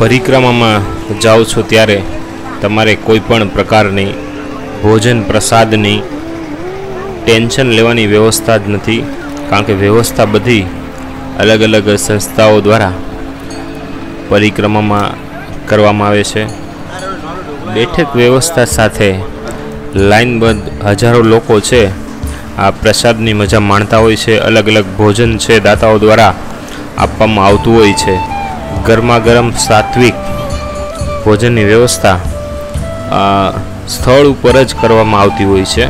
परिक्रमा में जाओ छो त्यारे तमारे कोईपण प्रकारनी भोजन प्रसादनी टेन्शन लेवानी व्यवस्था ज नथी, कारण के व्यवस्था बधी अलग अलग संस्थाओं द्वारा परिक्रमा में करवामां आवे छे। बैठक व्यवस्था साथे लाइनबद्ध हजारों लोको छे आ प्रसादनी मजा माणता होय छे। अलग अलग भोजन छे दाताओं द्वारा आपवामां आवतुं होय छे। गरमा गरम सात्विक भोजन की व्यवस्था स्थल पर ज करवामां आवती होय छे।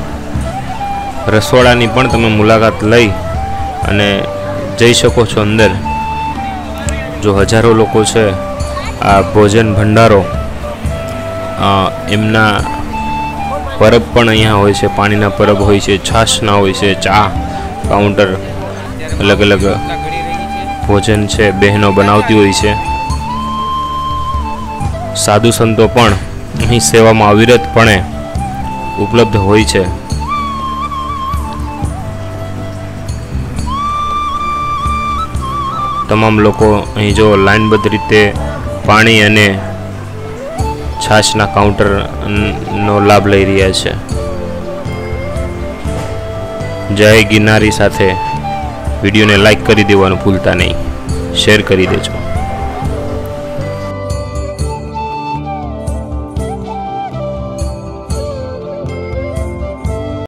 रसोड़ानी पण तमे मुलाकात लई अने जई शको छो अंदर। जो हजारों लोको छे आ भोजन भंडारो एमना परब पण अहींया होय छे। पाणीना परब होय छे, छाशना होय छे, चा काउंटर, अलग अलग भोजन है बहनों बनावती हुई है। साधु संतो पण अहीं सेवा में अविरतपणे उपलब्ध होय छे। तमाम लोको अहीं जो लाइनबद्ध रीते पाणी अने छाशना काउंटर नो लाभ लई रह्या छे। जय गिरनारी साथे वीडियो ने लाइक कर देवानू भूलता नहीं, शेर कर देजो।